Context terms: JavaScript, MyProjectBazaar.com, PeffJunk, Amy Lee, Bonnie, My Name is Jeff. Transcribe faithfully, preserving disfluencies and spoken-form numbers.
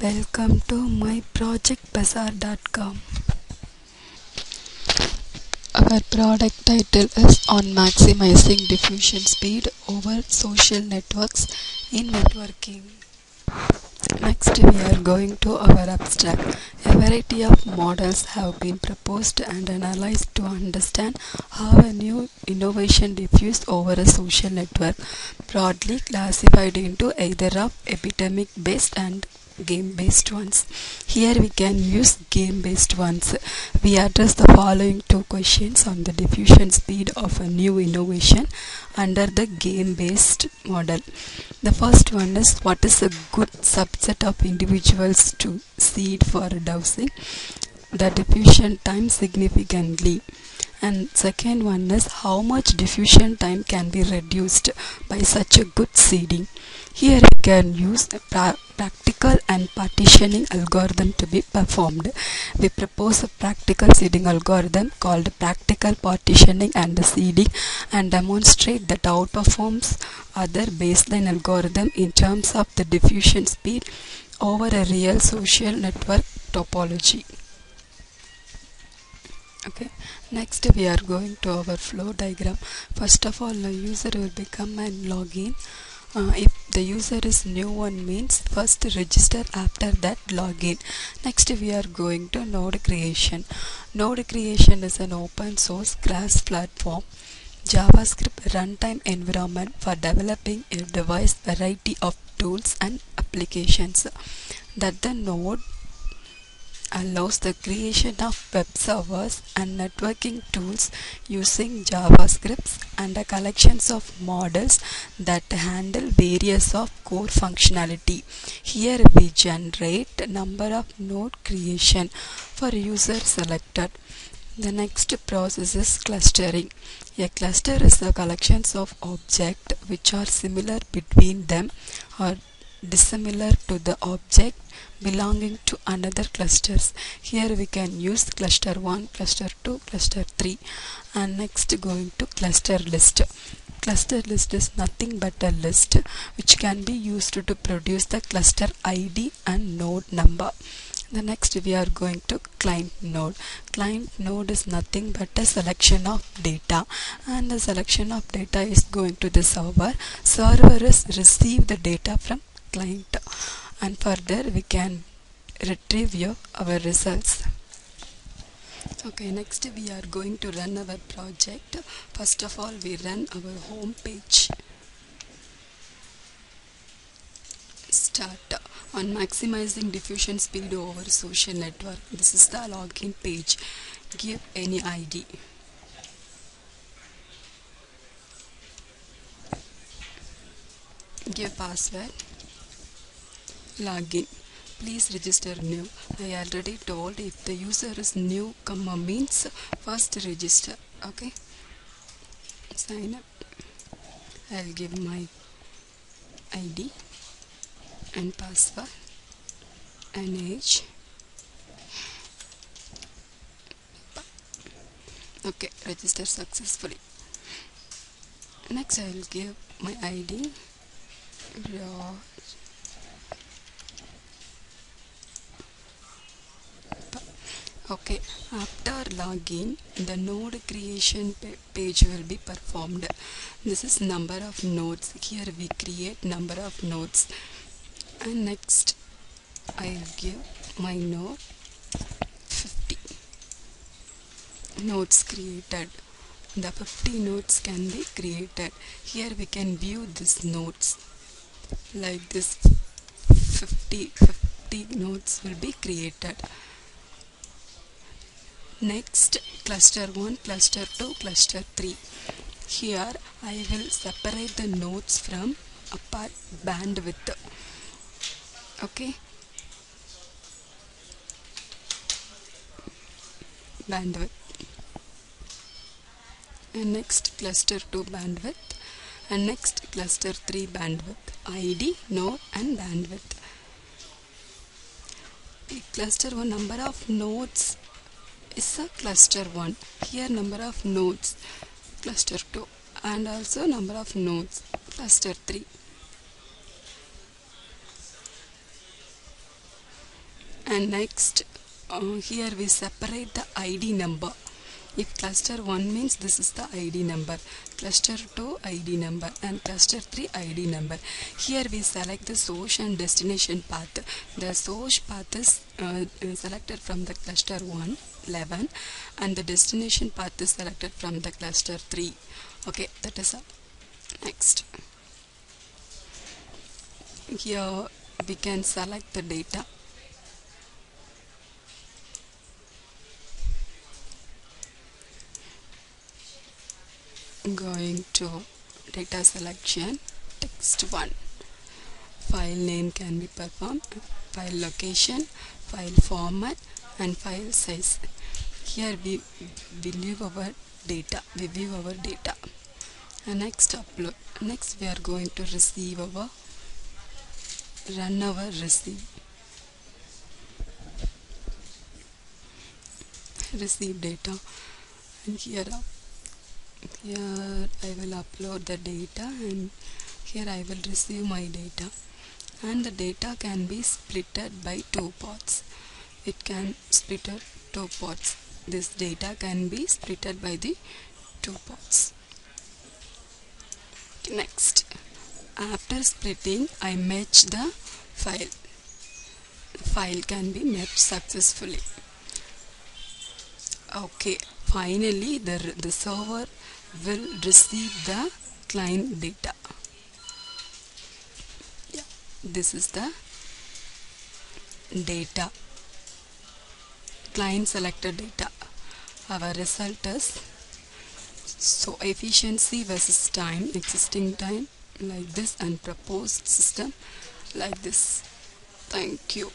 Welcome to my project bazaar dot com. Our product title is on maximizing diffusion speed over social networks in networking. Next, we are going to our abstract. A variety of models have been proposed and analyzed to understand how a new innovation diffused over a social network, broadly classified into either of epidemic-based and game-based ones. Here we can use game-based ones. We address the following two questions on the diffusion speed of a new innovation under the game-based model. The first one is, what is a good subset of individuals to seed for dosing the diffusion time significantly? And second one is, how much diffusion time can be reduced by such a good seeding? Here we can use a pra practical and partitioning algorithm to be performed. We propose a practical seeding algorithm called practical partitioning and seeding and demonstrate that outperforms other baseline algorithm in terms of the diffusion speed over a real social network topology. Okay, next we are going to our flow diagram. First of all, the user will become and log in. Uh, if the user is new one means first register, after that login. Next we are going to node creation. Node creation is an open source grass platform JavaScript runtime environment for developing a device variety of tools and applications. That the node allows the creation of web servers and networking tools using JavaScript and a collections of models that handle various of core functionality. Here we generate number of node creation for user selected. The next process is clustering. A cluster is the collections of objects which are similar between them or dissimilar to the object belonging to another clusters. Here we can use cluster one, cluster two, cluster three, and next going to cluster list. Cluster list is nothing but a list which can be used to produce the cluster I D and node number. The next we are going to client node. Client node is nothing but a selection of data, and the selection of data is going to the server. Server is receive the data from client, and further we can retrieve your, our results. Okay, next we are going to run our project. First of all, we run our home page. Start on maximizing diffusion speed over social network. This is the login page. Give any I D. Give password. Login. Please register new. I already told, if the user is new comma means first register. Okay, sign up. I'll give my I D and password and age. Okay, register successfully. Next I'll give my I D. Okay, after login, the node creation page will be performed. This is number of nodes. Here we create number of nodes. And next, I'll give my node fifty. Nodes created. The fifty nodes can be created. Here we can view these nodes. Like this, fifty, fifty nodes will be created. Next, cluster one, cluster two, cluster three. Here I will separate the nodes from apart bandwidth. Okay, bandwidth. And next, cluster two bandwidth, and next cluster three bandwidth. I D, node and bandwidth. Cluster one, number of nodes is a cluster one. Here number of nodes, cluster two, and also number of nodes, cluster three. And next uh, here we separate the I D number. If cluster one means this is the I D number, cluster two I D number, and cluster three I D number. Here we select the source and destination path. The source path is uh, selected from the cluster one, eleven, and the destination path is selected from the cluster three. Okay, that is all. Next, here we can select the data. Going to data selection, text one, file name can be performed, file location, file format, and file size. Here we view our data, we view our data. And next upload. Next we are going to receive our, run our receive, receive data. And here up. Here I will upload the data, and here I will receive my data, and the data can be splitted by two parts. It can splitted two parts. This data can be splitted by the two parts. Next, after splitting, I merge the file. The file can be merged successfully. Okay. Finally, the, the server will receive the client data. Yeah, this is the data, client selected data. Our result is, so efficiency versus time, existing time like this, and proposed system like this. Thank you.